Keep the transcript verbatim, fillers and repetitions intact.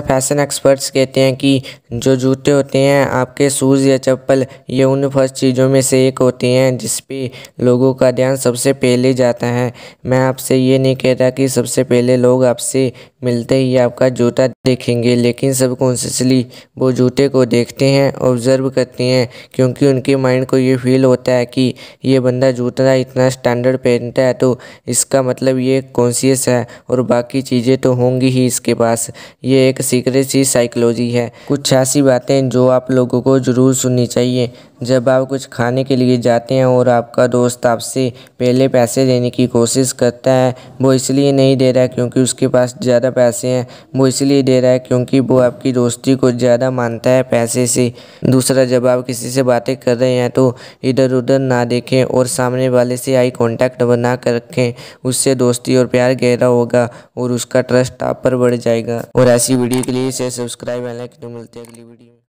Fashion experts कहते हैं कि जो जूते होते हैं आपके शूज़ या चप्पल ये उन फर्स्ट चीज़ों में से एक होती हैं जिस पे लोगों का ध्यान सबसे पहले जाता है। मैं आपसे ये नहीं कहता कि सबसे पहले लोग आपसे मिलते ही आपका जूता देखेंगे, लेकिन सबकॉन्शियसली वो जूते को देखते हैं, ऑब्जर्व करते हैं, क्योंकि उनके माइंड को ये फील होता है कि ये बंदा जूता इतना स्टैंडर्ड पहनता है तो इसका मतलब ये कॉन्शियस है और बाकी चीज़ें तो होंगी ही इसके पास। ये एक सीक्रेट सी साइकोलॉजी है। कुछ ऐसी बातें जो आप लोगों को ज़रूर सुननी चाहिए। जब आप कुछ खाने के लिए जाते हैं और आपका दोस्त आपसे पहले पैसे देने की कोशिश करता है, वो इसलिए नहीं दे रहा है क्योंकि उसके पास ज़्यादा पैसे हैं, वो इसलिए दे रहा है क्योंकि वो आपकी दोस्ती को ज़्यादा मानता है पैसे से। दूसरा, जब आप किसी से बातें कर रहे हैं तो इधर उधर ना देखें और सामने वाले से आई कॉन्टैक्ट बना कर रखें। उससे दोस्ती और प्यार गहरा होगा और उसका ट्रस्ट आप पर बढ़ जाएगा। और ऐसी वीडियो के लिए इसे सब्सक्राइब करें। तो मिलते हैं अगली वीडियो में।